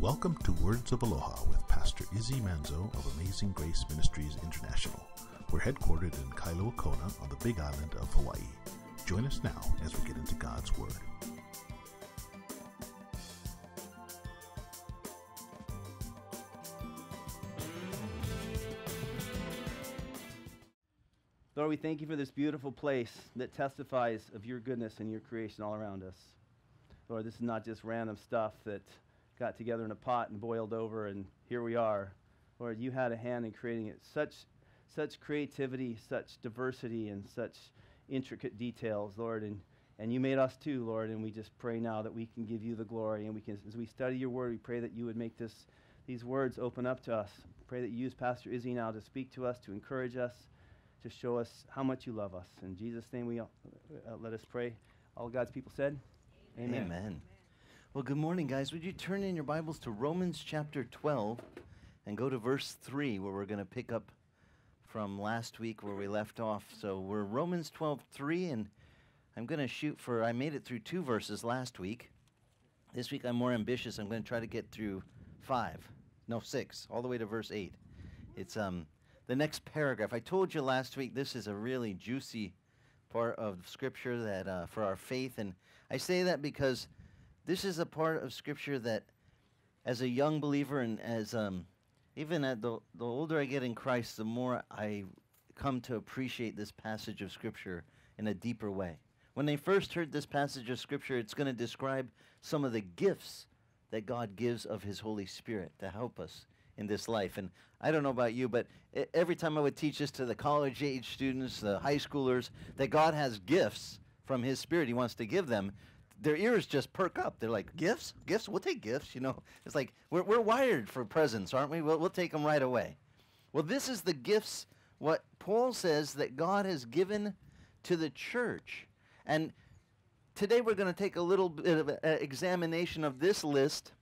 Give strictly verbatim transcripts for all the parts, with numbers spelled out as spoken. Welcome to Words of Aloha with Pastor Izzy Manzo of Amazing Grace Ministries International. We're headquartered in Kailua Kona on the Big Island of Hawaii. Join us now as we get into God's Word. Lord, we thank you for this beautiful place that testifies of your goodness and your creation all around us. Lord, this is not just random stuff that got together in a pot and boiled over, and here we are. Lord, you had a hand in creating it. Such, such creativity, such diversity, and such intricate details, Lord, and, and you made us too, Lord, and we just pray now that we can give you the glory, and we can, as we study your word, we pray that you would make this, these words open up to us. Pray that you use Pastor Izzy now to speak to us, to encourage us, to show us how much you love us. In Jesus' name we all, uh, let us pray. All God's people said, amen. Amen. Well, good morning, guys. Would you turn in your Bibles to Romans chapter twelve and go to verse three, where we're going to pick up from last week where we left off. So we're Romans twelve three, and I'm going to shoot for, I made it through two verses last week. This week I'm more ambitious. I'm going to try to get through five, no, six, all the way to verse eight. It's, um... the next paragraph. I told you last week this is a really juicy part of Scripture that uh, for our faith, and I say that because this is a part of Scripture that, as a young believer, and as um, even at the the older I get in Christ, the more I come to appreciate this passage of Scripture in a deeper way. When I first heard this passage of Scripture, it's going to describe some of the gifts that God gives of His Holy Spirit to help us in this life. And I don't know about you, but I every time I would teach this to the college age students, the high schoolers, that God has gifts from His Spirit He wants to give them, their ears just perk up. They're like, gifts? Gifts? We'll take gifts, you know. It's like, we're, we're wired for presents, aren't we? We'll, we'll take them right away. Well, this is the gifts, what Paul says that God has given to the church. And today we're going to take a little bit of an examination of this list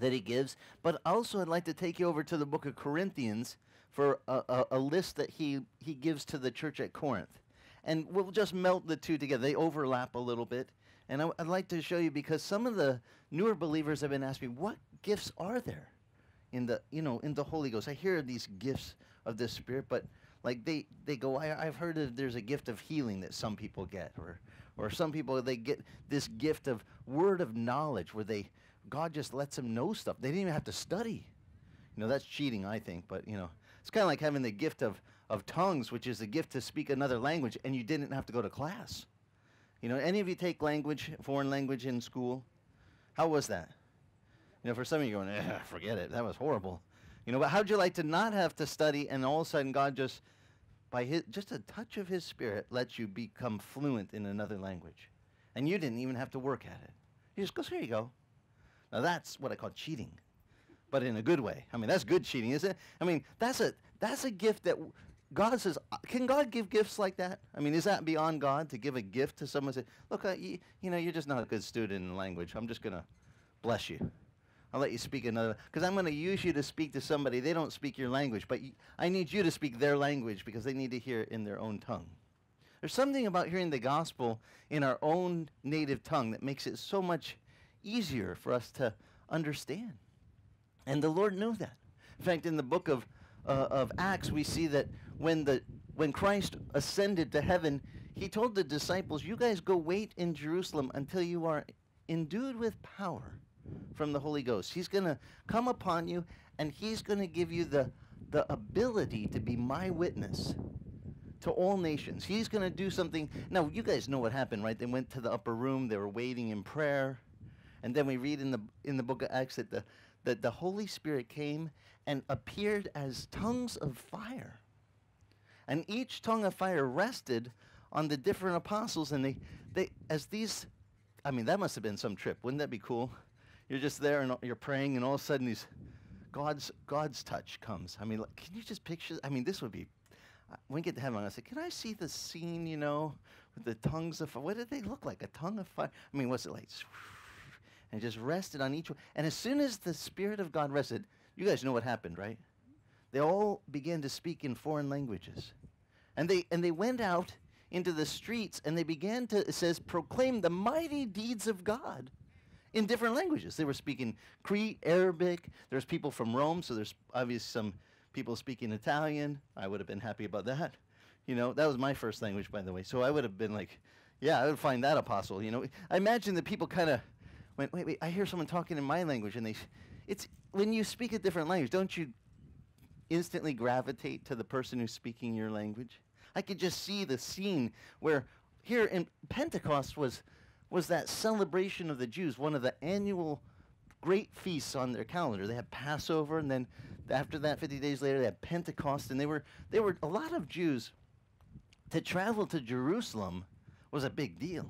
that he gives, but also I'd like to take you over to the book of Corinthians for a, a, a list that he, he gives to the church at Corinth. And we'll just melt the two together. They overlap a little bit. And I, I'd like to show you, because some of the newer believers have been asking, what gifts are there in the, you know, in the Holy Ghost? I hear these gifts of the Spirit, but like they, they go, I, I've heard that there's a gift of healing that some people get, or, or some people, they get this gift of word of knowledge where they, God just lets them know stuff. They didn't even have to study. You know, that's cheating, I think. But, you know, it's kind of like having the gift of, of tongues, which is the gift to speak another language, and you didn't have to go to class. You know, any of you take language, foreign language in school? How was that? You know, for some of you going, eh, forget it. That was horrible. You know, but how'd you like to not have to study, and all of a sudden God just, by his, just a touch of His Spirit, lets you become fluent in another language? And you didn't even have to work at it. You just go, here you go. Now, that's what I call cheating, but in a good way. I mean, that's good cheating, isn't it? I mean, that's a, that's a gift that w God says, uh, can God give gifts like that? I mean, is that beyond God to give a gift to someone and say, look, uh, you, you know, you're just not a good student in language. I'm just going to bless you. I'll let you speak another, because I'm going to use you to speak to somebody. They don't speak your language, but I need you to speak their language because they need to hear it in their own tongue. There's something about hearing the gospel in our own native tongue that makes it so much easier for us to understand. And the Lord knew that. In fact, in the book of, uh, of Acts, we see that when, the, when Christ ascended to heaven, He told the disciples, you guys go wait in Jerusalem until you are endued with power from the Holy Ghost. He's going to come upon you, and He's going to give you the, the ability to be my witness to all nations. He's going to do something. Now, you guys know what happened, right? They went to the upper room. They were waiting in prayer. And then we read in the in the book of Acts that the, that the Holy Spirit came and appeared as tongues of fire. And each tongue of fire rested on the different apostles. And they, they as these, I mean, that must have been some trip. Wouldn't that be cool? You're just there and you're praying, and all of a sudden these God's, God's touch comes. I mean, like, can you just picture? I mean, this would be, when we get to heaven, I said, can I see the scene, you know, with the tongues of fire? What did they look like? A tongue of fire? I mean, what's it like? And just rested on each one. And as soon as the Spirit of God rested, you guys know what happened, right? They all began to speak in foreign languages. And they, and they went out into the streets, and they began to, it says, proclaim the mighty deeds of God in different languages. They were speaking Cree, Arabic. There's people from Rome, so there's obviously some people speaking Italian. I would have been happy about that. You know, that was my first language, by the way. So I would have been like, yeah, I would find that apostle. You know, I imagine that people kind of went, wait, wait, I hear someone talking in my language. And they, it's when you speak a different language, don't you instantly gravitate to the person who's speaking your language? I could just see the scene where here in Pentecost was was that celebration of the Jews, one of the annual great feasts on their calendar. They had Passover, and then after that, fifty days later, they had Pentecost, and they were they were a lot of Jews. To travel to Jerusalem was a big deal.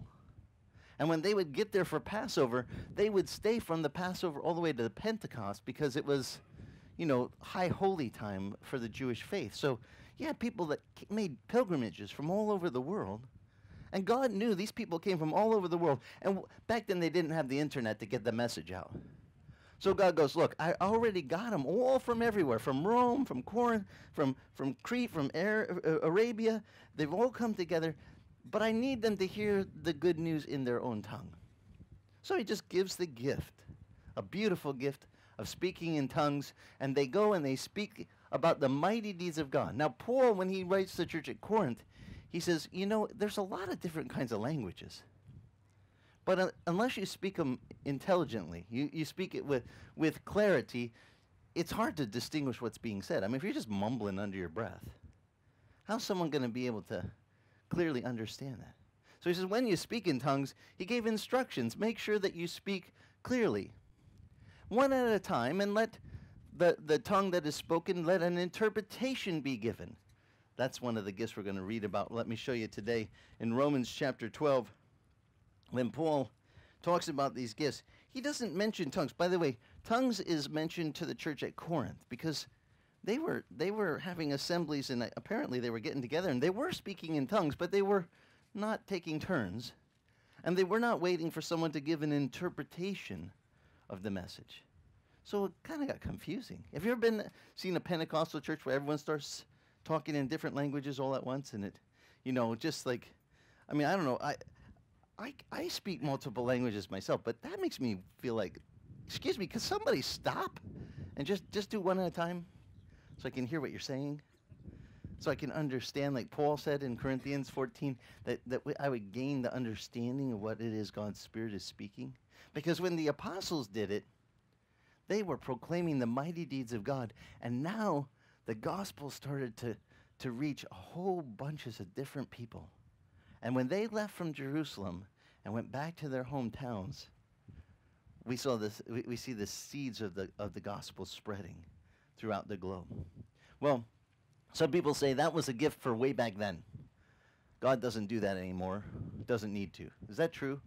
And when they would get there for Passover, they would stay from the Passover all the way to the Pentecost because it was, you know, high holy time for the Jewish faith. So you had people that made pilgrimages from all over the world. And God knew these people came from all over the world. And w back then, they didn't have the internet to get the message out. So God goes, look, I already got them all from everywhere, from Rome, from Corinth, from, from Crete, from Ar uh, Arabia. They've all come together. But I need them to hear the good news in their own tongue. So he just gives the gift, a beautiful gift of speaking in tongues. And they go and they speak about the mighty deeds of God. Now, Paul, when he writes to the church at Corinth, he says, you know, there's a lot of different kinds of languages. But uh, unless you speak them intelligently, you, you speak it with, with clarity, it's hard to distinguish what's being said. I mean, if you're just mumbling under your breath, how's someone going to be able to clearly understand that? So he says, when you speak in tongues, he gave instructions. Make sure that you speak clearly, one at a time, and let the, the tongue that is spoken, let an interpretation be given. That's one of the gifts we're going to read about. Let me show you today in Romans chapter twelve, when Paul talks about these gifts. He doesn't mention tongues. By the way, tongues is mentioned to the church at Corinth because They were, they were having assemblies, and apparently they were getting together, and they were speaking in tongues, but they were not taking turns, and they were not waiting for someone to give an interpretation of the message. So it kind of got confusing. Have you ever been seen a Pentecostal church where everyone starts talking in different languages all at once, and it, you know, just like, I mean, I don't know. I, I, I speak multiple languages myself, but that makes me feel like, excuse me, could somebody stop and just, just do one at a time? So I can hear what you're saying, so I can understand, like Paul said in Corinthians fourteen, that, that I would gain the understanding of what it is God's Spirit is speaking. Because when the apostles did it, they were proclaiming the mighty deeds of God, and now the gospel started to, to reach a whole bunches of different people. And when they left from Jerusalem and went back to their hometowns, we saw this, we, we see the seeds of the, of the gospel spreading throughout the globe. Well, some people say that was a gift for way back then. God doesn't do that anymore. Doesn't need to. Is that true?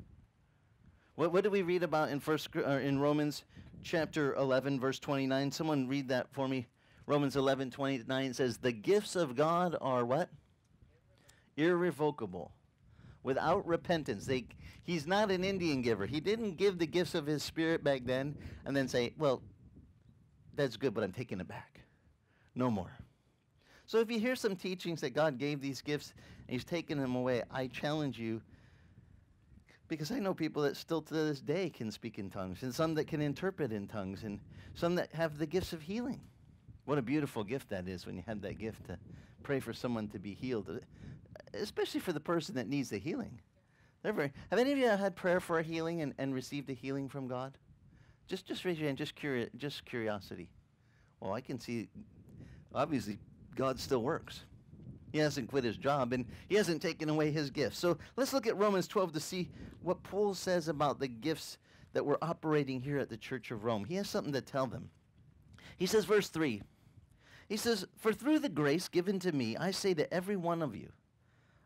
What, what do we read about in first uh, in Romans chapter eleven, verse twenty-nine? Someone read that for me. Romans eleven, twenty-nine says, the gifts of God are what? Irrevocable. Without repentance. They, he's not an Indian giver. He didn't give the gifts of his Spirit back then and then say, well, that's good, but I'm taking it back. No more. So if you hear some teachings that God gave these gifts and he's taking them away, I challenge you, because I know people that still to this day can speak in tongues, and some that can interpret in tongues, and some that have the gifts of healing. What a beautiful gift that is when you have that gift to pray for someone to be healed, especially for the person that needs the healing. They're very, have any of you had prayer for a healing and, and received a healing from God? Just, just raise your hand, just, curi just curiosity. Well, I can see, obviously, God still works. He hasn't quit his job, and he hasn't taken away his gifts. So let's look at Romans twelve to see what Paul says about the gifts that were operating here at the Church of Rome. He has something to tell them. He says, verse three, he says, for through the grace given to me, I say to every one of you,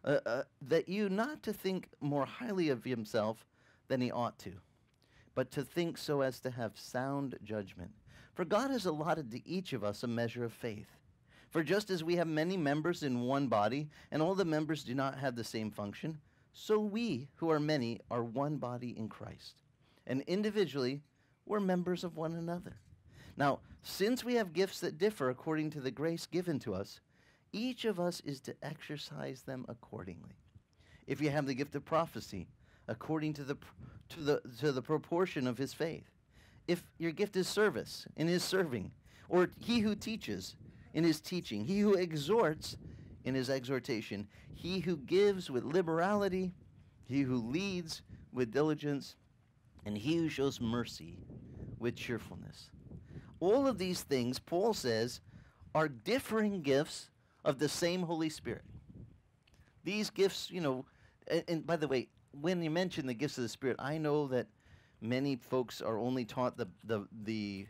uh, uh, that you not to think more highly of himself than he ought to, but to think so as to have sound judgment. For God has allotted to each of us a measure of faith. For just as we have many members in one body, and all the members do not have the same function, so we, who are many, are one body in Christ. And individually, we're members of one another. Now, since we have gifts that differ according to the grace given to us, each of us is to exercise them accordingly. If you have the gift of prophecy, according to the to the, to the proportion of his faith. If your gift is service, in his serving, or he who teaches, in his teaching, he who exhorts, in his exhortation, he who gives with liberality, he who leads with diligence, and he who shows mercy with cheerfulness. All of these things, Paul says, are differing gifts of the same Holy Spirit. These gifts, you know, and, and by the way, when you mention the gifts of the Spirit, I know that many folks are only taught the, the, the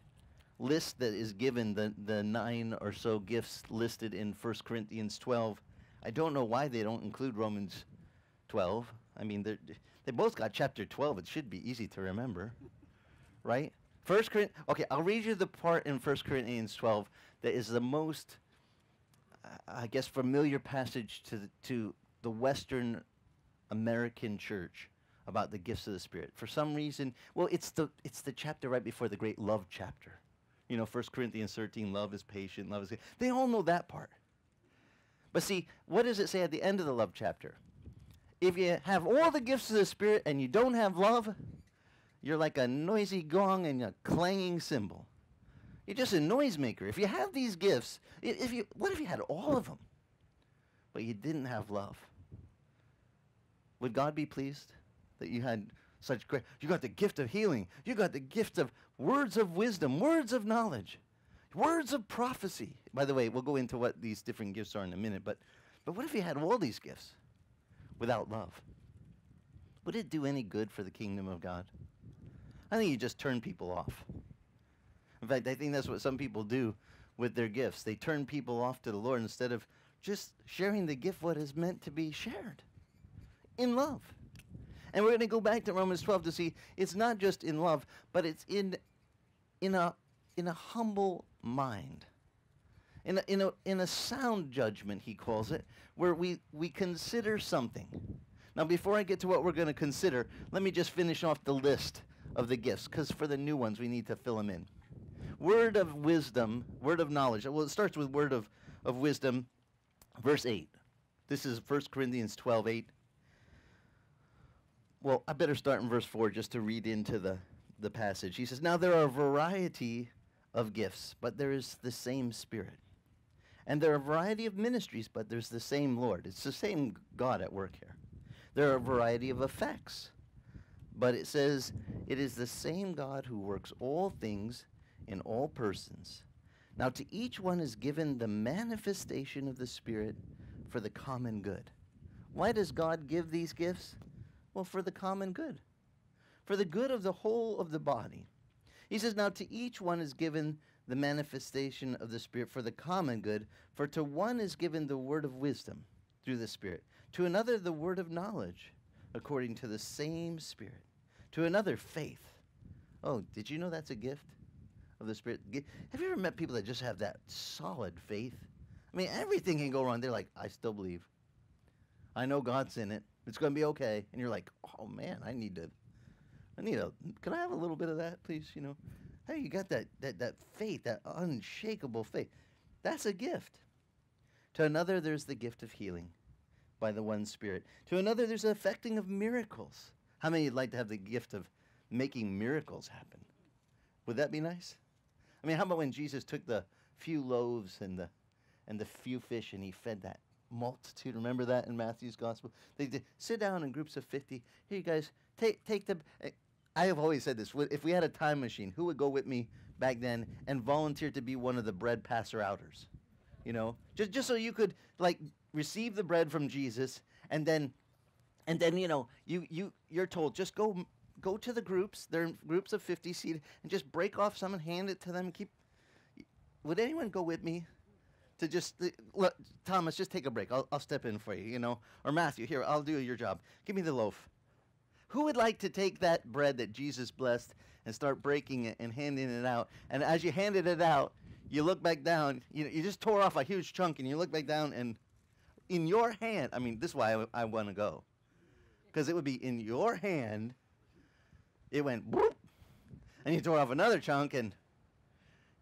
list that is given, the, the nine or so gifts listed in First Corinthians twelve. I don't know why they don't include Romans twelve. I mean, they both got chapter twelve. It should be easy to remember, right? First Corinthians, okay, I'll read you the part in First Corinthians twelve that is the most, I guess, familiar passage to the, to the Western American church about the gifts of the Spirit. For some reason, well, it's the, it's the chapter right before the great love chapter. You know, First Corinthians thirteen, love is patient, love is good. They all know that part. But see, what does it say at the end of the love chapter? If you have all the gifts of the Spirit and you don't have love, you're like a noisy gong and a clanging cymbal. You're just a noisemaker. If you have these gifts, if you, what if you had all of them, but you didn't have love? Would God be pleased that you had such great, you got the gift of healing, you got the gift of words of wisdom, words of knowledge, words of prophecy. By the way, we'll go into what these different gifts are in a minute, but, but what if you had all these gifts without love? Would it do any good for the kingdom of God? I think you just turn people off. In fact, I think that's what some people do with their gifts. They turn people off to the Lord instead of just sharing the gift what is meant to be shared in love. And we're going to go back to Romans twelve to see it's not just in love, but it's in in a in a humble mind. In a, in, a, in a sound judgment, he calls it, where we, we consider something. Now, before I get to what we're going to consider, let me just finish off the list of the gifts, because for the new ones, we need to fill them in. Word of wisdom, word of knowledge. Well, it starts with word of, of wisdom, verse eight. This is First Corinthians twelve, eight. Well, I better start in verse four just to read into the, the passage. He says, now there are a variety of gifts, but there is the same Spirit. And there are a variety of ministries, but there's the same Lord. It's the same God at work here. There are a variety of effects, but it says it is the same God who works all things in all persons. Now to each one is given the manifestation of the Spirit for the common good. Why does God give these gifts? Well, for the common good, for the good of the whole of the body. He says, now to each one is given the manifestation of the Spirit for the common good, for to one is given the word of wisdom through the Spirit, to another the word of knowledge according to the same Spirit, to another faith. Oh, did you know that's a gift of the Spirit? Have you ever met people that just have that solid faith? I mean, everything can go wrong. They're like, I still believe. I know God's in it. It's going to be okay. And you're like, oh, man, I need to. I need a, can I have a little bit of that, please? You know, hey, you got that, that, that faith, that unshakable faith. That's a gift. To another, there's the gift of healing by the one Spirit. To another, there's the effecting of miracles. How many would like to have the gift of making miracles happen? Would that be nice? I mean, how about when Jesus took the few loaves and the, and the few fish and he fed that multitude? Remember that in Matthew's gospel? They did sit down in groups of fifty. Here, you guys, take, take the... I have always said this. If we had a time machine, who would go with me back then and volunteer to be one of the bread passer-outers? You know, just, just so you could, like, receive the bread from Jesus, and then, and then you know, you, you, you're told, just go go to the groups. They're in groups of fifty seated, and just break off some and hand it to them. Keep. Would anyone go with me to just, look, Thomas, just take a break. I'll, I'll step in for you, you know. Or Matthew, here, I'll do your job. Give me the loaf. Who would like to take that bread that Jesus blessed and start breaking it and handing it out? And as you handed it out, you look back down, you know, you just tore off a huge chunk, and you look back down, and in your hand, I mean, this is why I, I want to go. Because it would be in your hand, it went, whoop, and you tore off another chunk, and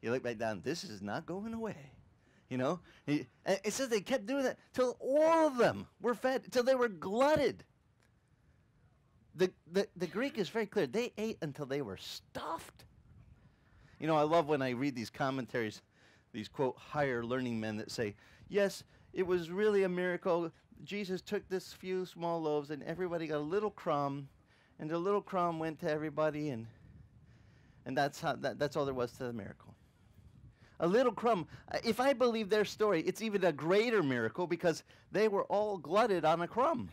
you look back down, this is not going away, you know? And it says they kept doing that till all of them were fed, till they were glutted. The, the, the Greek is very clear. They ate until they were stuffed. You know, I love when I read these commentaries, these, quote, higher learning men that say, yes, it was really a miracle. Jesus took this few small loaves, and everybody got a little crumb, and the little crumb went to everybody, and and that's how that, that's all there was to the miracle. A little crumb. If I believe their story, it's even a greater miracle because they were all glutted on a crumb.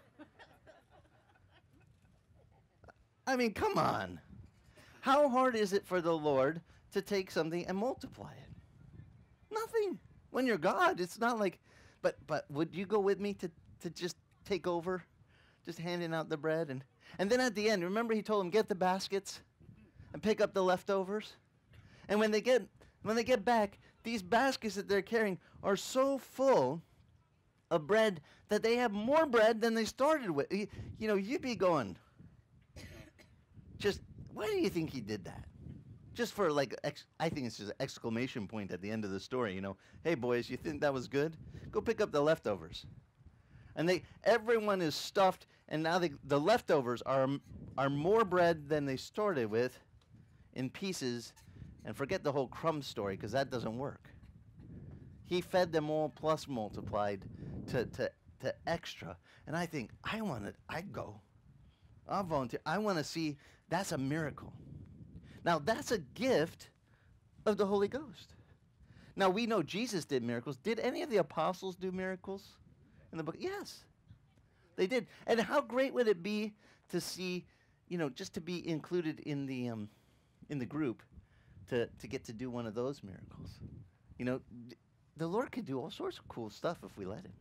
I mean, come on. How hard is it for the Lord to take something and multiply it? Nothing. When you're God, it's not like, but but would you go with me to, to just take over? Just handing out the bread. And, and then at the end, remember he told them, get the baskets and pick up the leftovers? And when they get... When they get back, these baskets that they're carrying are so full of bread that they have more bread than they started with. You, you know, you'd be going, just, why do you think he did that? Just for like, ex I think it's just an exclamation point at the end of the story, you know. Hey, boys, you think that was good? Go pick up the leftovers. And they, everyone is stuffed, and now they, the leftovers are, are more bread than they started with in pieces. And forget the whole crumb story, because that doesn't work. He fed them all plus multiplied to, to, to extra. And I think, I want it. I'd go. I'll volunteer. I want to see. That's a miracle. Now, that's a gift of the Holy Ghost. Now, we know Jesus did miracles. Did any of the apostles do miracles in the book? Yes, they did. And how great would it be to see, you know, just to be included in the, um, in the group, To, to get to do one of those miracles. You know, th the Lord could do all sorts of cool stuff if we let him.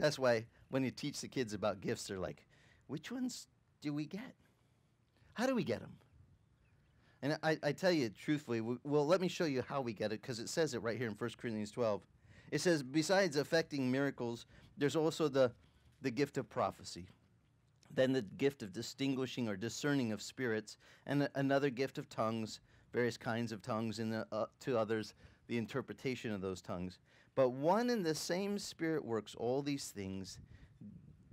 That's why when you teach the kids about gifts, they're like, which ones do we get? How do we get them? And I, I tell you truthfully, we, well, let me show you how we get it, because it says it right here in First Corinthians twelve. It says, besides affecting miracles, there's also the, the gift of prophecy. Then the gift of distinguishing or discerning of spirits, and another gift of tongues, various kinds of tongues, and uh, to others, the interpretation of those tongues. But one and the same Spirit works all these things,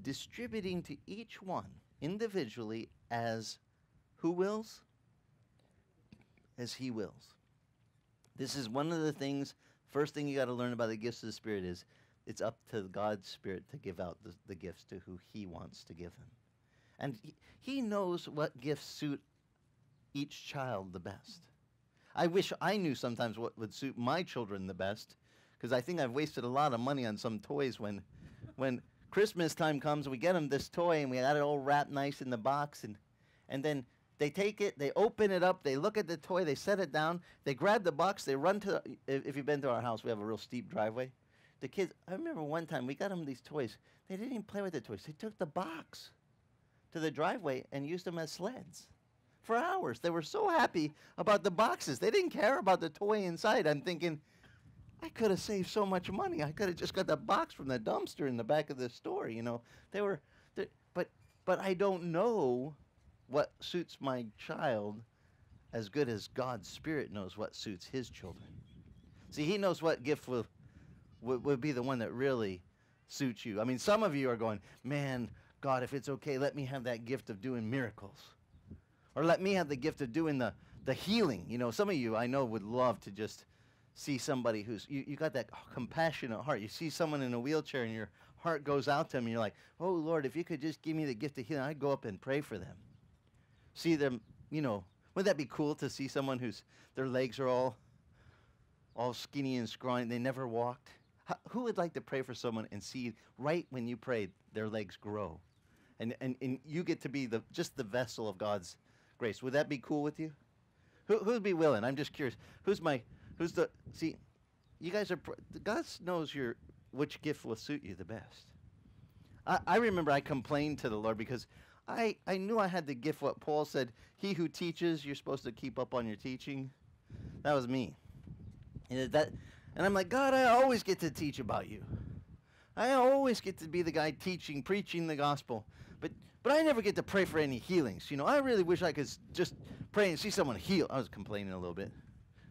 distributing to each one individually as who wills? As he wills. This is one of the things, first thing you got to learn about the gifts of the Spirit is it's up to God's Spirit to give out the, the gifts to who he wants to give them. And he, he knows what gifts suit each child the best. I wish I knew sometimes what would suit my children the best, because I think I've wasted a lot of money on some toys. When, when Christmas time comes, we get them this toy, and we got it all wrapped nice in the box, and, and then they take it, they open it up, they look at the toy, they set it down, they grab the box, they run to the, if, if you've been to our house, we have a real steep driveway. The kids, I remember one time we got them these toys. They didn't even play with the toys. They took the box to the driveway and used them as sleds for hours. They were so happy about the boxes. They didn't care about the toy inside. I'm thinking, I could have saved so much money. I could have just got the box from the dumpster in the back of the store, you know. They were, but, but I don't know what suits my child as good as God's Spirit knows what suits his children. See, he knows what gift will... would be the one that really suits you. I mean, some of you are going, man, God, if it's okay, let me have that gift of doing miracles. Or let me have the gift of doing the, the healing. You know, some of you I know would love to just see somebody who's, you, you got that compassionate heart. You see someone in a wheelchair and your heart goes out to them and you're like, oh, Lord, if you could just give me the gift of healing, I'd go up and pray for them. See them, you know, wouldn't that be cool to see someone who's, their legs are all, all skinny and scrawny, they never walked? How, who would like to pray for someone and see right when you pray their legs grow? And, and, and you get to be the, just the vessel of God's grace. Would that be cool with you? Who would be willing? I'm just curious. Who's my, who's the, see, you guys are, God knows your, which gift will suit you the best. I, I remember I complained to the Lord because I, I knew I had the gift what Paul said, he who teaches, you're supposed to keep up on your teaching. That was me. And that... And I'm like, God, I always get to teach about you. I always get to be the guy teaching, preaching the gospel. But but I never get to pray for any healings. You know, I really wish I could just pray and see someone heal. I was complaining a little bit.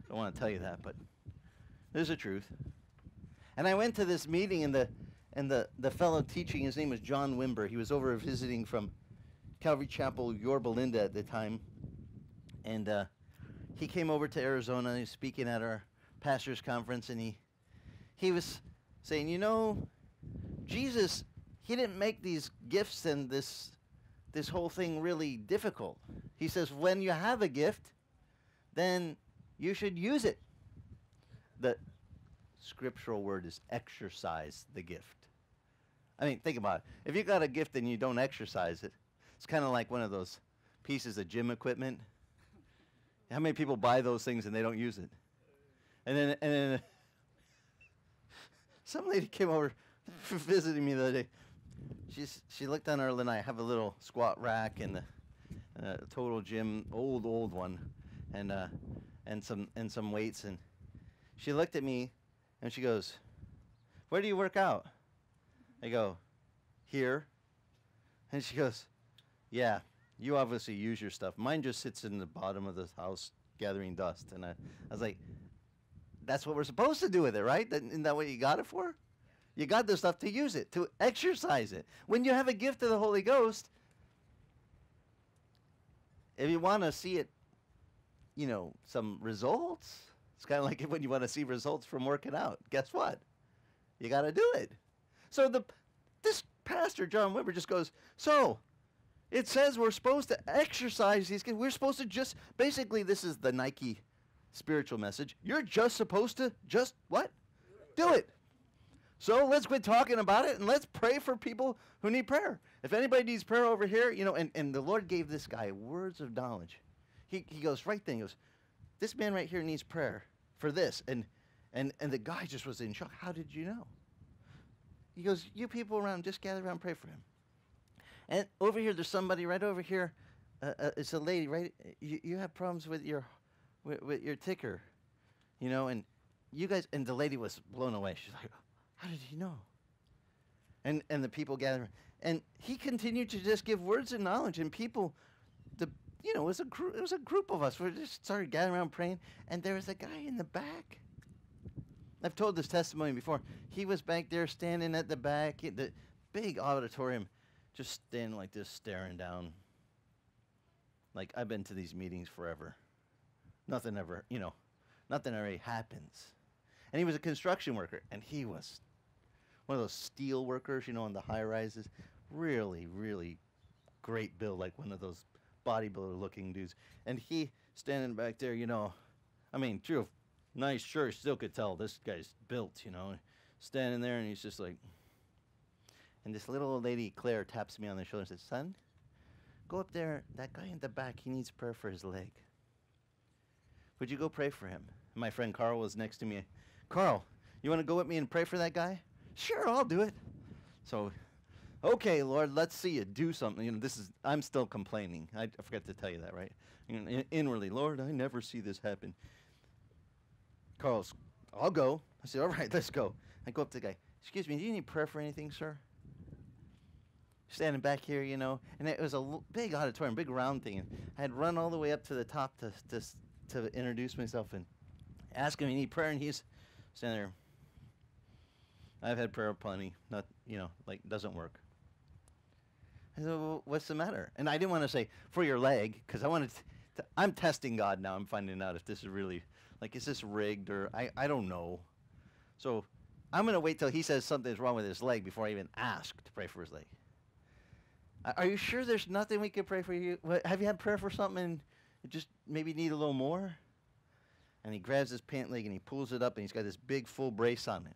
Don't want to tell you that, but there's the truth. And I went to this meeting, and the and the, the fellow teaching, his name was John Wimber. He was over visiting from Calvary Chapel, Yorba Linda at the time. And uh, he came over to Arizona. He was speaking at our pastor's conference, and he he was saying, you know, Jesus, he didn't make these gifts and this this whole thing really difficult. He says, when you have a gift, then you should use it. The scriptural word is exercise the gift. I mean, think about it. If you got a gift and you don't exercise it, it's kind of like one of those pieces of gym equipment. How many people buy those things and they don't use it? And then, and then some lady came over visiting me the other day. She's, she looked on her, and I have a little squat rack and a, a total gym, old, old one, and, uh, and, some, and some weights. And she looked at me, and she goes, where do you work out? I go, here. And she goes, yeah, you obviously use your stuff. Mine just sits in the bottom of the house gathering dust. And I, I was like, that's what we're supposed to do with it, right? That, isn't that what you got it for? You got this stuff to use it, to exercise it. When you have a gift of the Holy Ghost, if you want to see it, you know, some results, it's kind of like when you want to see results from working out. Guess what? You got to do it. So the this pastor, John Wimber, just goes, so it says we're supposed to exercise these gifts. We're supposed to just, basically this is the Nike spiritual message. You're just supposed to just what? Do it. So let's quit talking about it, and let's pray for people who need prayer. If anybody needs prayer over here, you know, and, and the Lord gave this guy words of knowledge. He, he goes right then. He goes, this man right here needs prayer for this. And, and, and the guy just was in shock. How did you know? He goes, you people around, just gather around and pray for him. And over here, there's somebody right over here. Uh, uh, it's a lady, right? You, you have problems with your, with, with your ticker, you know, and you guys, and the lady was blown away. She's like, how did he know? And and the people gathering. And he continued to just give words of knowledge. And people, the you know, it was a, gr it was a group of us. We just started gathering around praying. And there was a guy in the back. I've told this testimony before. He was back there standing at the back, the big auditorium, just standing like this, staring down. Like, I've been to these meetings forever. Nothing ever, you know, nothing already happens. And he was a construction worker, and he was one of those steel workers, you know, on the high-rises. Really, really great build, like one of those bodybuilder-looking dudes. And he, standing back there, you know, I mean, true, nice church, still could tell this guy's built, you know. Standing there, and he's just like... And this little old lady, Claire, taps me on the shoulder and says, son, go up there. That guy in the back, he needs prayer for his leg. Would you go pray for him? And my friend Carl was next to me. Carl, you want to go with me and pray for that guy? Sure, I'll do it. So, okay, Lord, let's see you do something. You know, this is, I'm still complaining. I, I forgot to tell you that, right? You know, in, inwardly, Lord, I never see this happen. Carl's, I'll go. I said, all right, let's go. I go up to the guy. Excuse me, do you need prayer for anything, sir? Standing back here, you know, and it was a l big auditorium, big round thing. And I had run all the way up to the top to, to, to introduce myself and ask him if he needed prayer, and he's... Stand there. I've had prayer plenty. Not, you know, like, doesn't work. I said, well, what's the matter? And I didn't want to say, for your leg, because I wanted to, I'm testing God now. I'm finding out if this is really, like, is this rigged or, I, I don't know. So I'm going to wait till he says something's wrong with his leg before I even ask to pray for his leg. Are you sure there's nothing we can pray for you? What, have you had prayer for something and you just maybe need a little more? And he grabs his pant leg and he pulls it up and he's got this big full brace on it.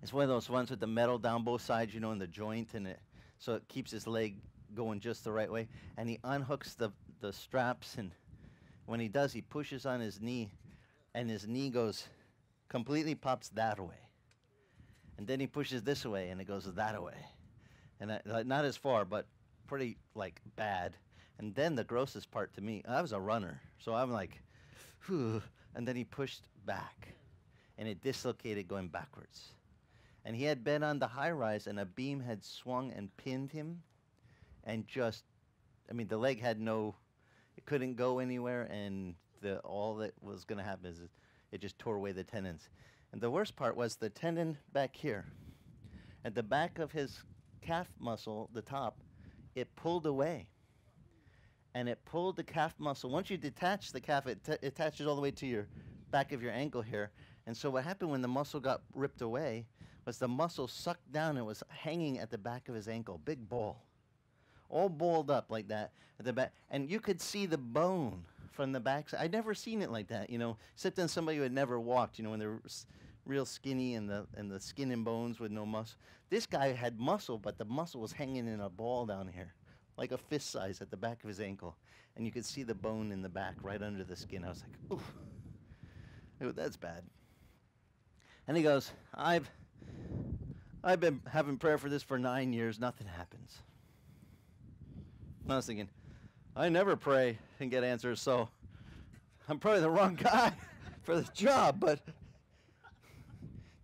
It's one of those ones with the metal down both sides, you know, in the joint, and it, so it keeps his leg going just the right way. And he unhooks the, the straps, and when he does, he pushes on his knee, and his knee goes, completely pops that away. And then he pushes this away, and it goes that away. And I, like, not as far, but pretty, like, bad. And then the grossest part to me, I was a runner, so I'm like, and then he pushed back, and it dislocated going backwards. And he had been on the high-rise, and a beam had swung and pinned him, and just, I mean, the leg had no, it couldn't go anywhere, and the, all that was going to happen is it just tore away the tendons. And the worst part was the tendon back here. At the back of his calf muscle, the top, it pulled away. And it pulled the calf muscle. Once you detach the calf, it t- attaches all the way to your back of your ankle here. And so what happened when the muscle got ripped away was the muscle sucked down and was hanging at the back of his ankle. Big ball. All balled up like that at the back. And you could see the bone from the back. I'd never seen it like that, you know, except in somebody who had never walked, you know, when they were s- real skinny and the, and the skin and bones with no muscle. This guy had muscle, but the muscle was hanging in a ball down here, like a fist size at the back of his ankle. And you could see the bone in the back right under the skin. I was like, ooh, that's bad. And he goes, I've I've been having prayer for this for nine years. Nothing happens. And I was thinking, I never pray and get answers, so I'm probably the wrong guy for this job. But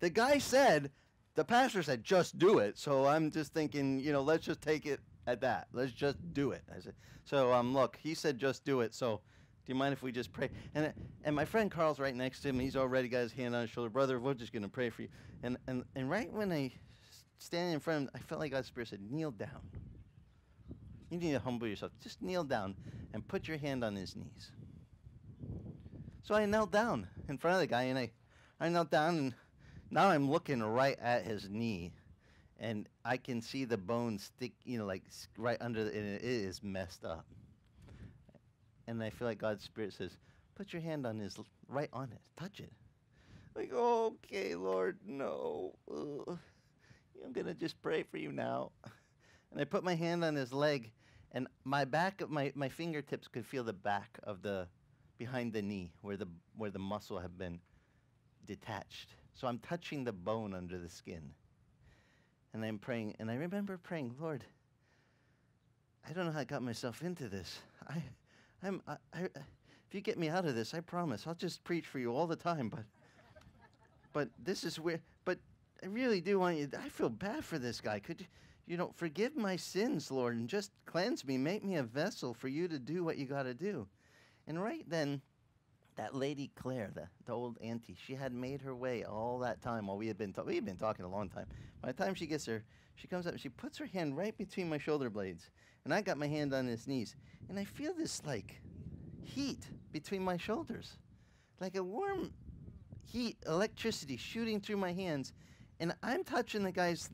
the guy said, the pastor said, just do it. So I'm just thinking, you know, let's just take it at that. Let's just do it. I said, so um, look, he said just do it, so do you mind if we just pray? And uh, and my friend Carl's right next to him. He's already got his hand on his shoulder. Brother, we're just going to pray for you. And, and and right when I standing in front of him, I felt like God's Spirit said, kneel down. You need to humble yourself. Just kneel down and put your hand on his knees. So I knelt down in front of the guy, and I, I knelt down, and now I'm looking right at his knee. And I can see the bone stick, you know, like right under, the, and it is messed up. And I feel like God's Spirit says, put your hand on his, l- right on it, touch it. Like, okay, Lord, no. Ugh. I'm going to just pray for you now. And I put my hand on his leg, and my back, of my, my fingertips could feel the back of the, behind the knee, where the where the muscle had been detached. So I'm touching the bone under the skin. And I'm praying, and I remember praying, Lord, I don't know how I got myself into this. I, I'm, I, I, if you get me out of this, I promise, I'll just preach for you all the time. But, but this is where, but I really do want you, I feel bad for this guy. Could you, you know, forgive my sins, Lord, and just cleanse me, make me a vessel for you to do what you got to do. And right then, that lady Claire, the, the old auntie, she had made her way all that time while we had been ta- we had been talking a long time. By the time she gets there, she comes up and she puts her hand right between my shoulder blades, and I got my hand on his knees, and I feel this like heat between my shoulders, like a warm heat, electricity shooting through my hands, and I'm touching the guy's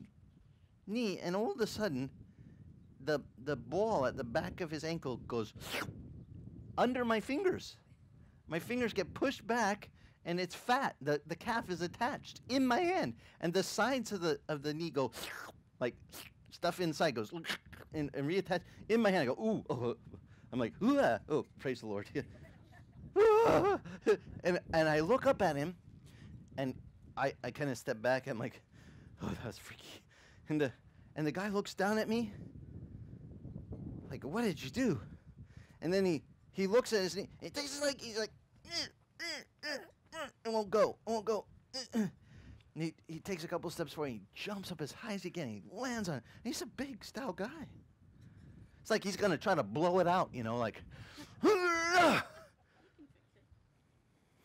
knee, and all of a sudden, the the ball at the back of his ankle goes under my fingers. My fingers get pushed back, and it's fat. The the calf is attached in my hand, and the sides of the of the knee go like stuff inside goes and, and reattached in my hand. I go, ooh, oh. I'm like, ooh, ah, oh, praise the Lord. and and I look up at him, and I, I kind of step back. I'm like, oh, that was freaky. And the and the guy looks down at me, like, what did you do? And then he. He looks at his knee, and it tastes like he's like, it won't go, it won't go. And he, he takes a couple steps forward, and he jumps up as high as he can, and he lands on it. And he's a big, stout guy. It's like he's going to try to blow it out, you know, like.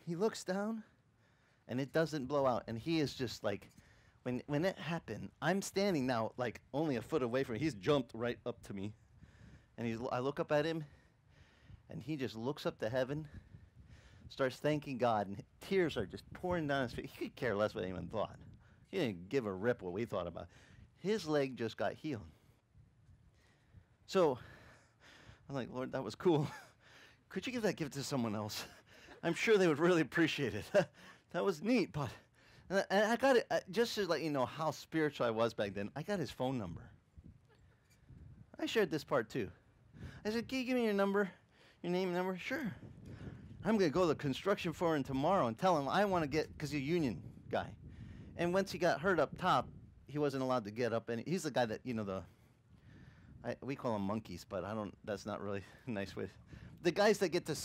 He looks down, and it doesn't blow out. And he is just like, when, when it happened, I'm standing now like only a foot away from him. He's jumped right up to me. And he's, I look up at him. And he just looks up to heaven, starts thanking God, and tears are just pouring down his face. He could care less what anyone thought. He didn't give a rip what we thought about. His leg just got healed. So I'm like, Lord, that was cool. Could you give that gift to someone else? I'm sure they would really appreciate it. That was neat. But and I, and I got it, uh, just to let you know how spiritual I was back then, I got his phone number. I shared this part too. I said, can you give me your number? Your name and number? Sure. I'm going to go to the construction foreman tomorrow and tell him I want to get, because he's a union guy. And once he got hurt up top, he wasn't allowed to get up. And he's the guy that, you know, the, I, we call them monkeys, but I don't, that's not really a nice way. The guys that get to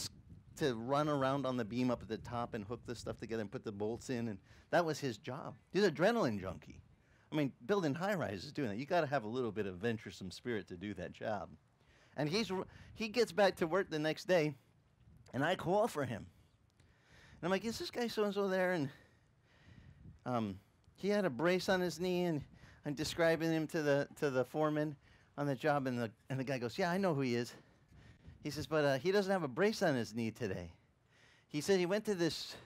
to run around on the beam up at the top and hook this stuff together and put the bolts in. And that was his job. He's an adrenaline junkie. I mean, building high rises doing that. You got to have a little bit of venturesome spirit to do that job. And he's he gets back to work the next day, and I call for him. And I'm like, is this guy so-and-so there? And um, he had a brace on his knee, and I'm describing him to the to the foreman. on the job, and the, and the guy goes, yeah, I know who he is. He says, but uh, he doesn't have a brace on his knee today. He said he went to this,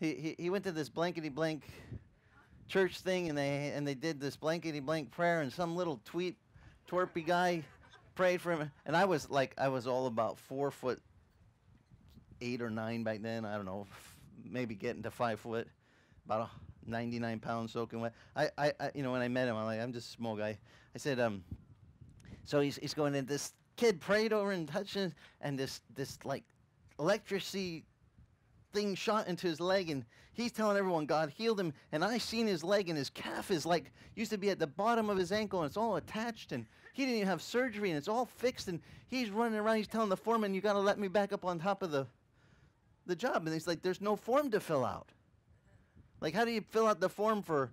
he, he, he went to this blankety-blank church thing, and they and they did this blankety-blank prayer, and some little tweet, twerpy guy prayed for him. And I was like, I was all about four foot eight or nine back then. I don't know, maybe getting to five foot, about ninety-nine pounds soaking wet. I, I, I, you know, when I met him, I'm like, I'm just a small guy. I said, um, so he's he's going in this. Kid prayed over and touched him, and this, this like, electricity thing shot into his leg, and he's telling everyone God healed him, and I seen his leg, and his calf is, like, used to be at the bottom of his ankle, and it's all attached, and he didn't even have surgery, and it's all fixed, and he's running around, he's telling the foreman, you got to let me back up on top of the, the job, and he's like, there's no form to fill out. Like, how do you fill out the form for,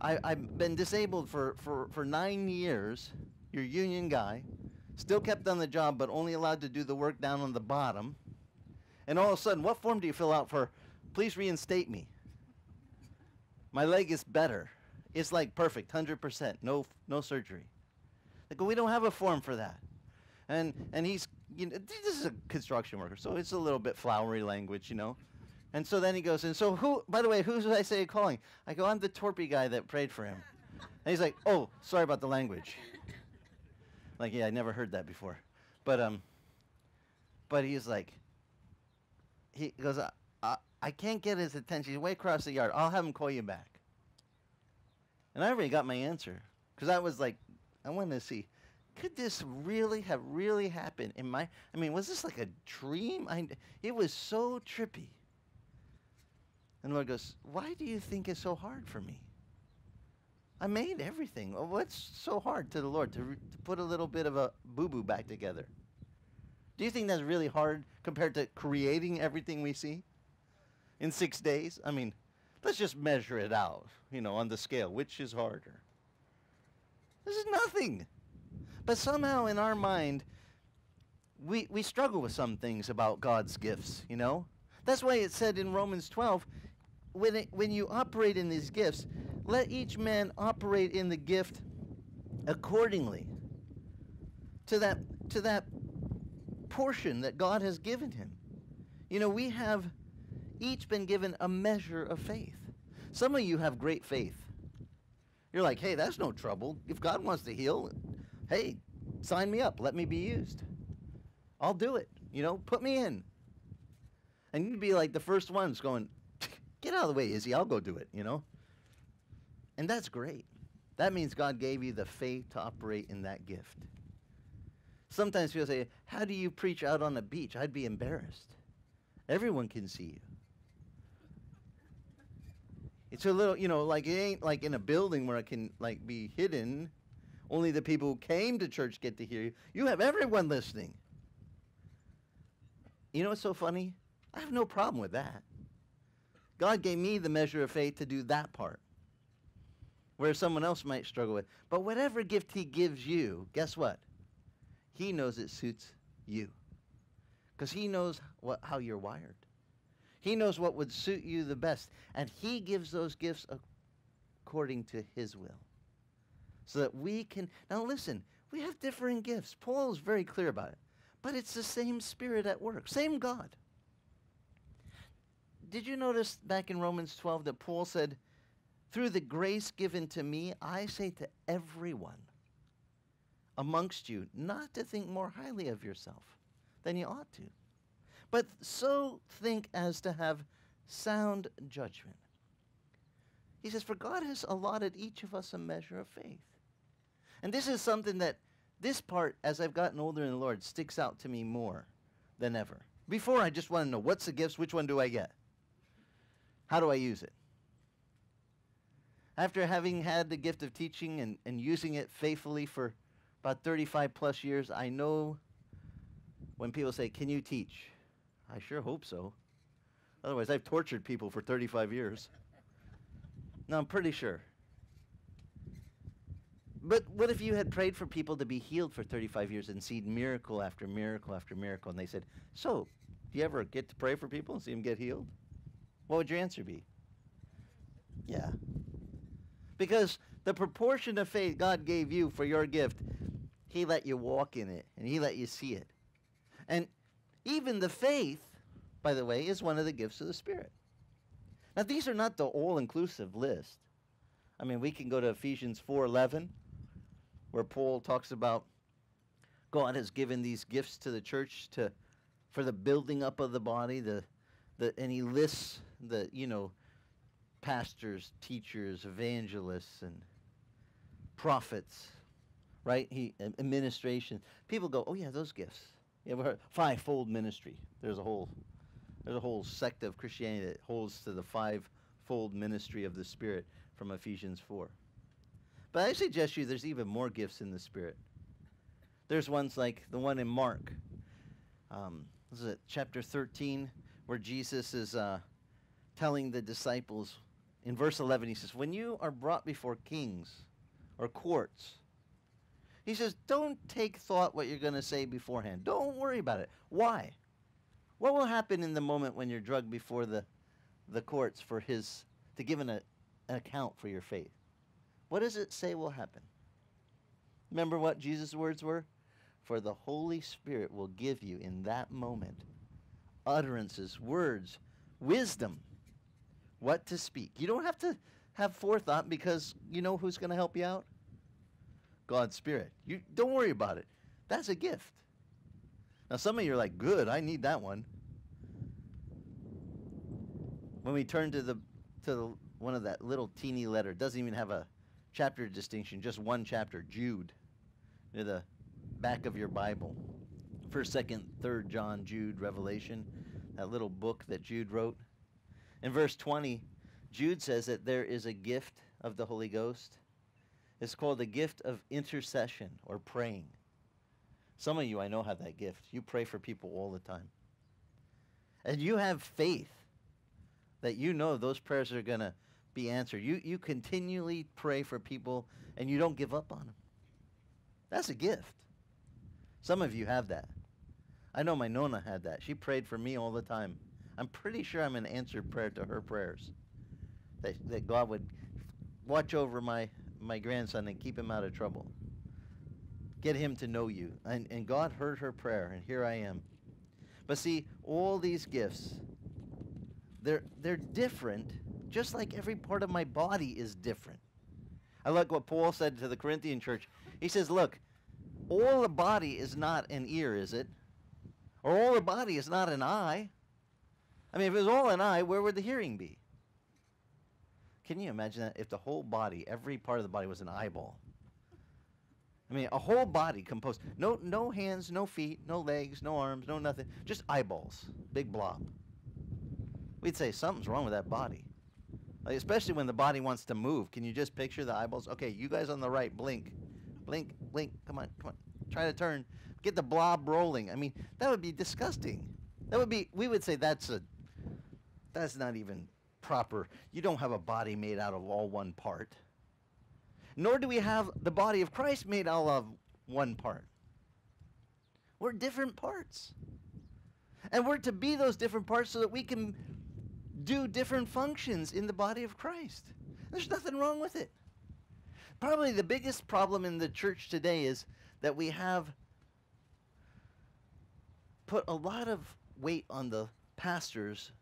I, I've been disabled for, for, for nine years, your union guy, still kept on the job, but only allowed to do the work down on the bottom. And all of a sudden, what form do you fill out for, please reinstate me? My leg is better. It's like perfect, one hundred percent, no, no surgery. Like, we don't have a form for that. And, and he's, you know, this is a construction worker, so it's a little bit flowery language, you know. And so then he goes, and so who, by the way, who should I say calling? I go, I'm the torpy guy that prayed for him. And he's like, oh, sorry about the language. Like, yeah, I never heard that before. But um, but he's like, he goes, I, I, I can't get his attention. He's way across the yard. I'll have him call you back. And I already got my answer. Because I was like, I wanted to see, could this really have really happened in my, I mean, was this like a dream? I, it was so trippy. And the Lord goes, why do you think it's so hard for me? I made everything. What's so hard to the Lord to, re to put a little bit of a boo-boo back together? Do you think that's really hard compared to creating everything we see in six days? I mean, let's just measure it out, you know, on the scale. Which is harder? This is nothing. But somehow in our mind, we, we struggle with some things about God's gifts, you know? That's why it said in Romans twelve, when, it, when you operate in these gifts, let each man operate in the gift accordingly to that, to that portion that God has given him. You know, we have each been given a measure of faith. Some of you have great faith. You're like, hey, that's no trouble. If God wants to heal, hey, sign me up. Let me be used. I'll do it. You know, put me in. And you'd be like the first ones going, get out of the way, Izzy. I'll go do it, you know. And that's great. That means God gave you the faith to operate in that gift. Sometimes people say, how do you preach out on the beach? I'd be embarrassed. Everyone can see you. It's a little, you know, like it ain't like in a building where it can like be hidden. Only the people who came to church get to hear you. You have everyone listening. You know what's so funny? I have no problem with that. God gave me the measure of faith to do that part, where someone else might struggle with. But whatever gift he gives you, guess what? He knows it suits you. Because he knows what, how you're wired. He knows what would suit you the best. And he gives those gifts according to his will. So that we can... Now listen, we have differing gifts. Paul's very clear about it. But it's the same Spirit at work. Same God. Did you notice back in Romans twelve that Paul said, through the grace given to me, I say to everyone amongst you not to think more highly of yourself than you ought to, but so think as to have sound judgment. He says, for God has allotted each of us a measure of faith. And this is something that, this part, as I've gotten older in the Lord, sticks out to me more than ever. Before, I just want to know, what's the gifts? Which one do I get? How do I use it? After having had the gift of teaching and, and using it faithfully for about thirty-five plus years, I know when people say, can you teach? I sure hope so. Otherwise, I've tortured people for thirty-five years. No, I'm pretty sure. But what if you had prayed for people to be healed for thirty-five years and seen miracle after miracle after miracle, and they said, so, do you ever get to pray for people and see them get healed? What would your answer be? Yeah. Because the proportion of faith God gave you for your gift He let you walk in it, and he let you see it. And even the faith, by the way, is one of the gifts of the Spirit. Now, these are not the all-inclusive list. I mean, we can go to Ephesians four eleven, where Paul talks about God has given these gifts to the church to for the building up of the body, the, the and he lists the, you know, pastors, teachers, evangelists, and prophets, right? He administration. People go, oh yeah, those gifts. Yeah, we're five-fold ministry. There's a whole there's a whole sect of Christianity that holds to the five-fold ministry of the Spirit from Ephesians four. But I suggest you there's even more gifts in the Spirit. There's ones like the one in Mark. Um, this is chapter thirteen, where Jesus is uh, telling the disciples. In verse eleven, he says, when you are brought before kings or courts, he says, don't take thought what you're going to say beforehand. Don't worry about it. Why? What will happen in the moment when you're dragged before the, the courts for his to give an, a, an account for your faith? What does it say will happen? Remember what Jesus' words were? For the Holy Spirit will give you in that moment utterances, words, wisdom, what to speak. You don't have to have forethought because you know who's going to help you out? God's Spirit. You don't worry about it. That's a gift. Now, some of you are like, good, I need that one. When we turn to the to the, one of that little teeny letter, it doesn't even have a chapter distinction, just one chapter, Jude, near the back of your Bible. First, second, third John, Jude, Revelation, that little book that Jude wrote. In verse twenty, Jude says that there is a gift of the Holy Ghost. It's called the gift of intercession or praying. Some of you I know have that gift. You pray for people all the time. And you have faith that you know those prayers are going to be answered. You, you continually pray for people and you don't give up on them. That's a gift. Some of you have that. I know my Nona had that. She prayed for me all the time. I'm pretty sure I'm an answered prayer to her prayers. That, that God would watch over my, my grandson and keep him out of trouble. Get him to know you. And, and God heard her prayer, and here I am. But see, all these gifts, they're, they're different. Just like every part of my body is different. I like what Paul said to the Corinthian church. He says, look, all the body is not an ear, is it? Or all the body is not an eye. I mean, if it was all an eye, where would the hearing be? Can you imagine that if the whole body, every part of the body was an eyeball? I mean, a whole body composed. No, no hands, no feet, no legs, no arms, no nothing. Just eyeballs, big blob. We'd say something's wrong with that body. Like especially when the body wants to move. Can you just picture the eyeballs? Okay, you guys on the right, blink, blink, blink. Come on, come on. Try to turn. Get the blob rolling. I mean, that would be disgusting. That would be, we would say that's a, that's not even proper. You don't have a body made out of all one part. Nor do we have the body of Christ made out of one part. We're different parts. And we're to be those different parts so that we can do different functions in the body of Christ. There's nothing wrong with it. Probably the biggest problem in the church today is that we have put a lot of weight on the pastors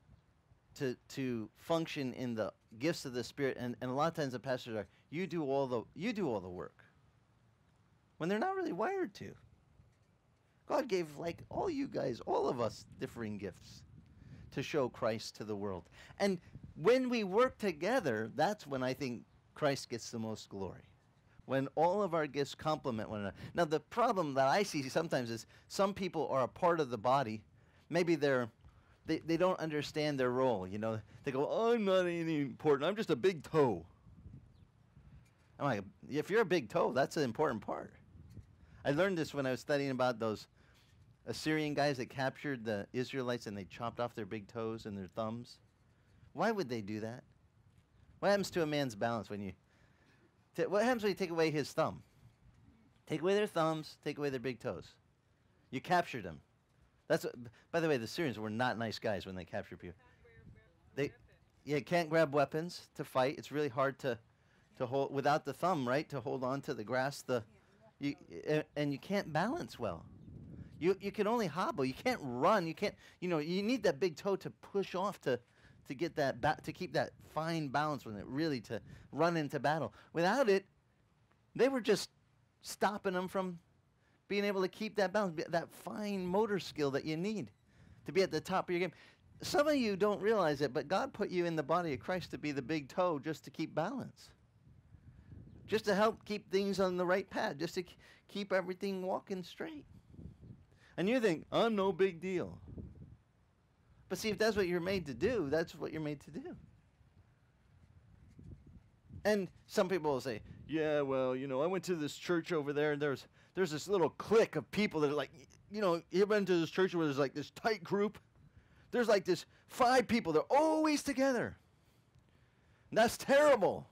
to to function in the gifts of the Spirit, and, and a lot of times the pastors are, you do all the you do all the work. When they're not really wired to. God gave like all you guys, all of us, differing gifts to show Christ to the world. And when we work together, that's when I think Christ gets the most glory. When all of our gifts complement one another. Now, the problem that I see sometimes is some people are a part of the body. Maybe they're, they, they don't understand their role, you know. They go, oh, I'm not any important. I'm just a big toe. I'm like, if you're a big toe, that's an important part. I learned this when I was studying about those Assyrian guys that captured the Israelites and they chopped off their big toes and their thumbs. Why would they do that? What happens to a man's balance when you... What happens when you take away his thumb? Take away their thumbs, take away their big toes. You captured them. That's what, by the way, the Syrians were not nice guys when they captured people. They, yeah, can't grab weapons to fight. It's really hard to, to hold... Without the thumb, right, to hold on to the grass, the... You, and you can't balance well. You, you can only hobble. You can't run. You can't, you know, you need that big toe to push off to, to get that, ba to keep that fine balance with it, really, to run into battle. Without it, they were just stopping them from being able to keep that balance, that fine motor skill that you need to be at the top of your game. Some of you don't realize it, but God put you in the body of Christ to be the big toe just to keep balance, just to help keep things on the right path, just to keep everything walking straight. And you think, I'm no big deal. But see, if that's what you're made to do, that's what you're made to do. And some people will say, yeah, well, you know, I went to this church over there, and there's, there's this little clique of people that are like, you know, you've been to this church where there's like this tight group. There's like this five people. They're always together. And that's terrible.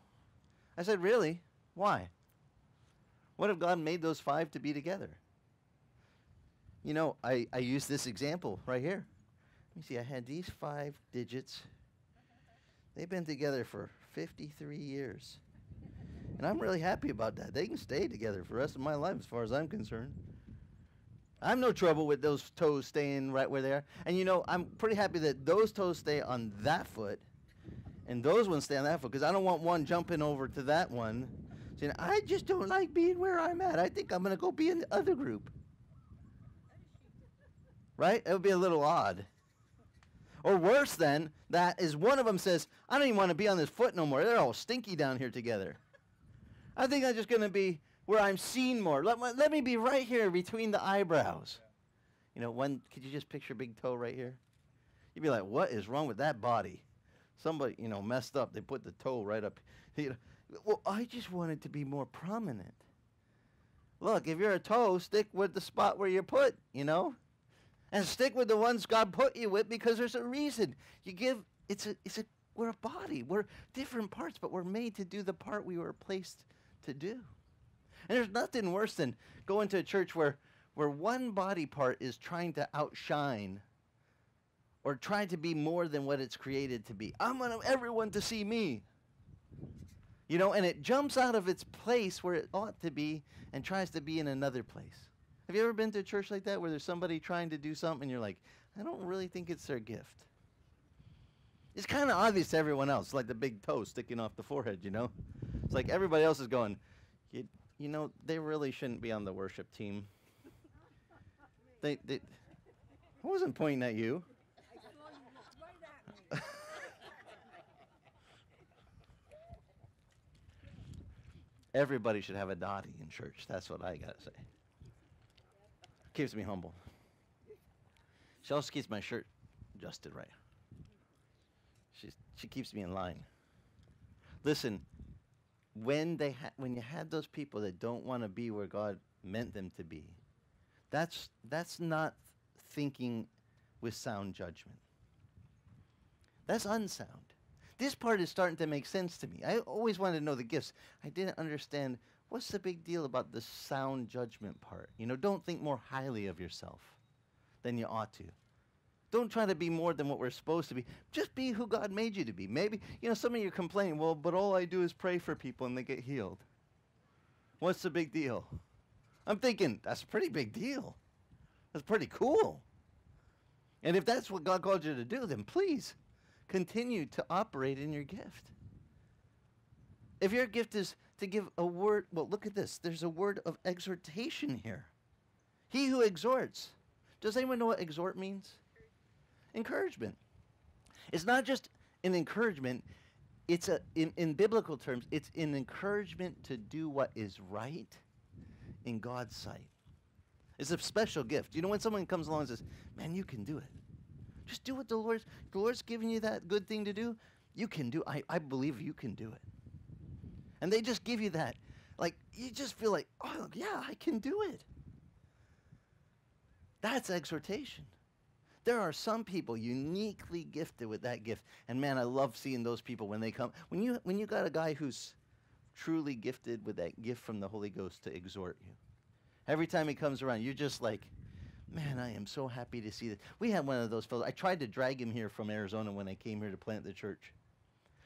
I said, really? Why? What if God made those five to be together? You know, I, I use this example right here. Let me see. I had these five digits. They've been together for fifty-three years. And I'm really happy about that. They can stay together for the rest of my life as far as I'm concerned. I have no trouble with those toes staying right where they are. And, you know, I'm pretty happy that those toes stay on that foot and those ones stay on that foot, because I don't want one jumping over to that one saying, I just don't like being where I'm at. I think I'm going to go be in the other group. Right? It would be a little odd. Or worse than that is one of them says, I don't even want to be on this foot no more. They're all stinky down here together. I think I'm just going to be where I'm seen more. Let, my, let me be right here between the eyebrows. You know, one, could you just picture big toe right here? You'd be like, what is wrong with that body? Somebody, you know, messed up. They put the toe right up. You know, well, I just wanted to be more prominent. Look, if you're a toe, stick with the spot where you're put, you know, and stick with the ones God put you with, because there's a reason. You give, it's a, it's a, we're a body. We're different parts, but we're made to do the part we were placed to do. And there's nothing worse than going to a church where, where one body part is trying to outshine or trying to be more than what it's created to be. I want everyone to see me. You know, and it jumps out of its place where it ought to be and tries to be in another place. Have you ever been to a church like that where there's somebody trying to do something and you're like, I don't really think it's their gift? It's kind of obvious to everyone else, like the big toe sticking off the forehead, you know? It's like everybody else is going, you, you know, they really shouldn't be on the worship team. They, they, I wasn't pointing at you. Everybody should have a Dottie in church. That's what I got to say. Keeps me humble. She also keeps my shirt adjusted right. She's, she keeps me in line. Listen, when, they ha when you had those people that don't want to be where God meant them to be, that's, that's not thinking with sound judgment. That's unsound. This part is starting to make sense to me. I always wanted to know the gifts. I didn't understand, what's the big deal about the sound judgment part? You know, don't think more highly of yourself than you ought to. Don't try to be more than what we're supposed to be. Just be who God made you to be. Maybe, you know, some of you are complaining, well, but all I do is pray for people and they get healed. What's the big deal? I'm thinking, that's a pretty big deal. That's pretty cool. And if that's what God called you to do, then please continue to operate in your gift. If your gift is to give a word, well, look at this. There's a word of exhortation here. He who exhorts. Does anyone know what exhort means? Encouragement. It's not just an encouragement. It's a, in, in biblical terms, it's an encouragement to do what is right in God's sight. It's a special gift. You know, when someone comes along and says, man, you can do it. Just do what the Lord's, the Lord's giving you that good thing to do. You can do, I, I believe you can do it. And they just give you that, like, you just feel like, oh, yeah, I can do it. That's exhortation. There are some people uniquely gifted with that gift. And, man, I love seeing those people when they come. When you, when you got a guy who's truly gifted with that gift from the Holy Ghost to exhort you, every time he comes around, you're just like, man, I am so happy to see this. We had one of those fellows. I tried to drag him here from Arizona when I came here to plant the church.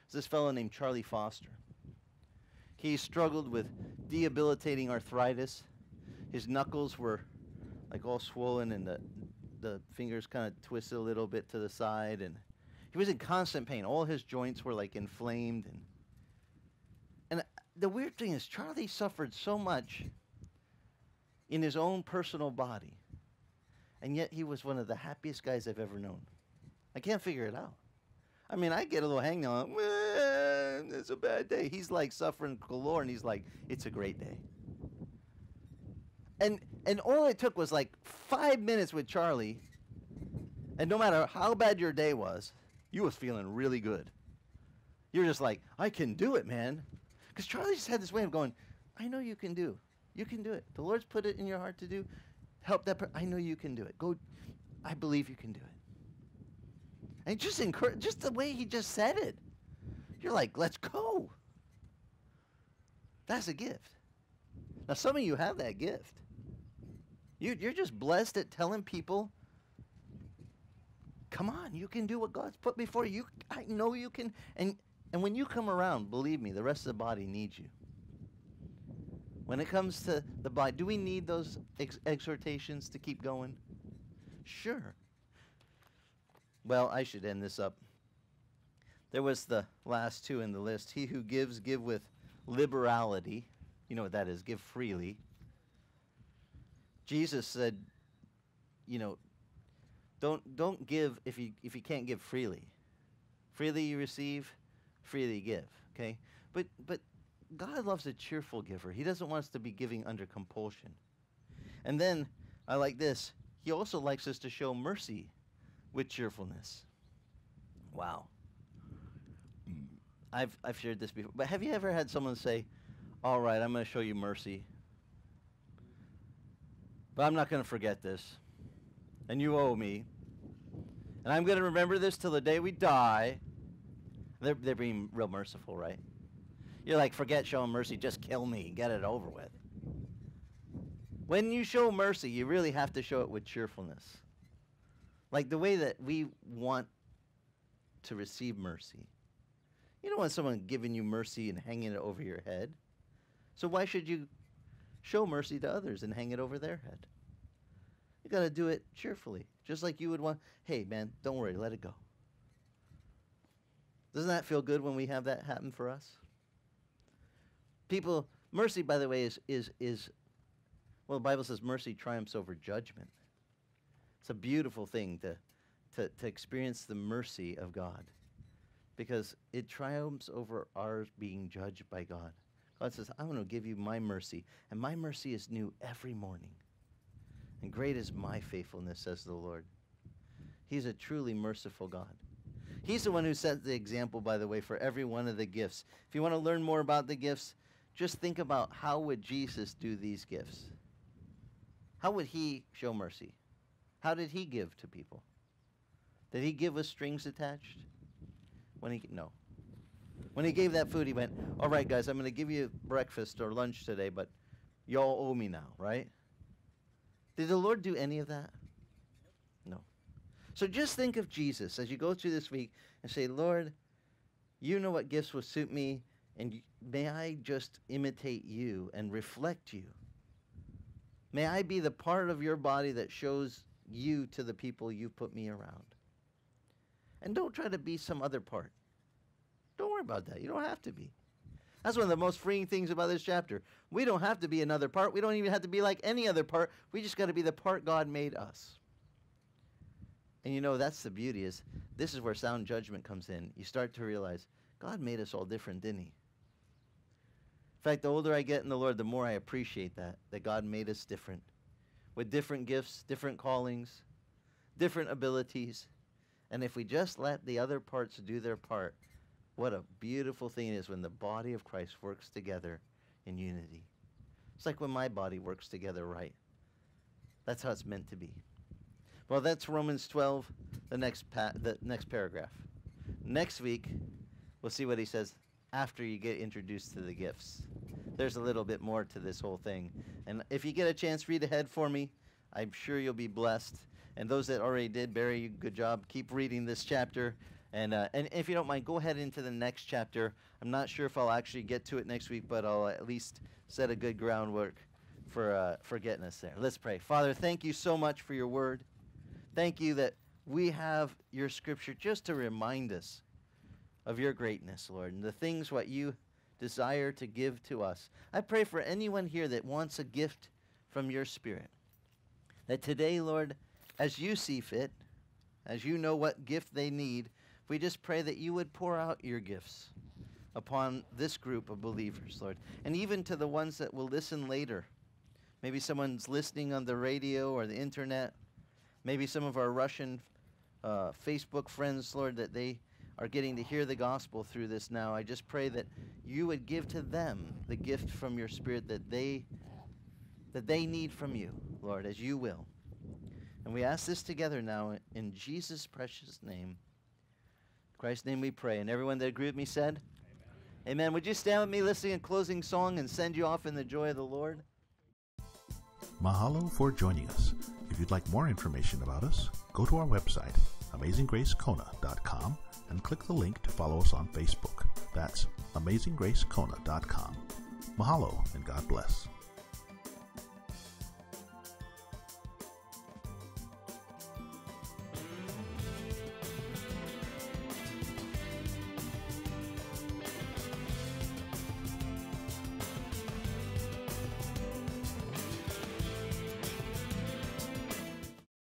It's this fellow named Charlie Foster. He struggled with debilitating arthritis. his knuckles were like all swollen, and the the fingers kind of twisted a little bit to the side, and he was in constant pain. All his joints were like inflamed, and and the weird thing is Charlie suffered so much in his own personal body, and yet he was one of the happiest guys I've ever known. I can't figure it out. I mean, I get a little hang now. It's a bad day. He's like suffering galore, and he's like, it's a great day. And and all it took was like five minutes with Charlie, and no matter how bad your day was, you was feeling really good. You're just like, I can do it, man. Because Charlie just had this way of going, I know you can do. You can do it. The Lord's put it in your heart to do. Help that person. I know you can do it. Go. I believe you can do it. And just encourage, just the way he just said it. You're like, let's go. That's a gift. Now, some of you have that gift. You, you're just blessed at telling people, come on, you can do what God's put before you. I know you can. And, and when you come around, believe me, the rest of the body needs you. When it comes to the body, do we need those ex exhortations to keep going? Sure. Well, I should end this up. There was the last two in the list. He who gives, give with liberality. You know what that is, give freely. Jesus said, you know, don't don't give if you if you can't give freely. Freely you receive, freely give, okay? But but God loves a cheerful giver. He doesn't want us to be giving under compulsion. And then, I like this, he also likes us to show mercy with cheerfulness. Wow. I've, I've shared this before, but have you ever had someone say, all right, I'm going to show you mercy, but I'm not going to forget this, and you owe me, and I'm going to remember this till the day we die. They're, they're being real merciful, right? You're like, forget showing mercy, just kill me, get it over with. When you show mercy, you really have to show it with cheerfulness. Like the way that we want to receive mercy. You don't want someone giving you mercy and hanging it over your head. So why should you show mercy to others and hang it over their head? You got to do it cheerfully, just like you would want, hey, man, don't worry, let it go. Doesn't that feel good when we have that happen for us? People, mercy, by the way, is, is, is, well, the Bible says mercy triumphs over judgment. It's a beautiful thing to, to, to experience the mercy of God, because it triumphs over ours being judged by God. God says, I'm going to give you my mercy, and my mercy is new every morning. And great is my faithfulness, says the Lord. He's a truly merciful God. He's the one who set the example, by the way, for every one of the gifts. If you want to learn more about the gifts, just think about how would Jesus do these gifts? How would he show mercy? How did he give to people? Did he give with strings attached? When he, no. When he gave that food, he went, all right, guys, I'm going to give you breakfast or lunch today, but y'all owe me now, right? Did the Lord do any of that? No. So just think of Jesus as you go through this week and say, Lord, you know what gifts will suit me. And may I just imitate you and reflect you. May I be the part of your body that shows you to the people you put me around. And don't try to be some other part. Don't worry about that. You don't have to be. That's one of the most freeing things about this chapter. We don't have to be another part. We don't even have to be like any other part. We just got to be the part God made us. And you know, that's the beauty, is this is where sound judgment comes in. You start to realize God made us all different, didn't he? In fact, the older I get in the Lord, the more I appreciate that, that God made us different, with different gifts, different callings, different abilities. And if we just let the other parts do their part, what a beautiful thing it is when the body of Christ works together in unity. It's like when my body works together right. That's how it's meant to be. Well, that's Romans twelve, the next, pa the next paragraph. Next week, we'll see what he says after you get introduced to the gifts. There's a little bit more to this whole thing. And if you get a chance, read ahead for me. I'm sure you'll be blessed. And those that already did, Barry, good job. Keep reading this chapter. And, uh, and if you don't mind, go ahead into the next chapter. I'm not sure if I'll actually get to it next week, but I'll at least set a good groundwork for uh, for getting us there. Let's pray. Father, thank you so much for your word. Thank you that we have your scripture just to remind us of your greatness, Lord, and the things what you desire to give to us. I pray for anyone here that wants a gift from your spirit, that today, Lord, as you see fit, as you know what gift they need, we just pray that you would pour out your gifts upon this group of believers, Lord, and even to the ones that will listen later. Maybe someone's listening on the radio or the internet, maybe some of our Russian uh, Facebook friends, Lord, that they are getting to hear the gospel through this now. I just pray that you would give to them the gift from your spirit that they that they need from you, Lord, as you will. And we ask this together now in Jesus' precious name. In Christ's name we pray. And everyone that agreed with me said, amen. Amen. Would you stand with me, listen to a closing song, and send you off in the joy of the Lord? Mahalo for joining us. If you'd like more information about us, go to our website, Amazing Grace Kona dot com, and click the link to follow us on Facebook. That's Amazing Grace Kona dot com. Mahalo and God bless.